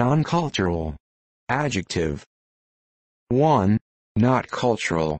Non-cultural. Adjective. 1. Not cultural.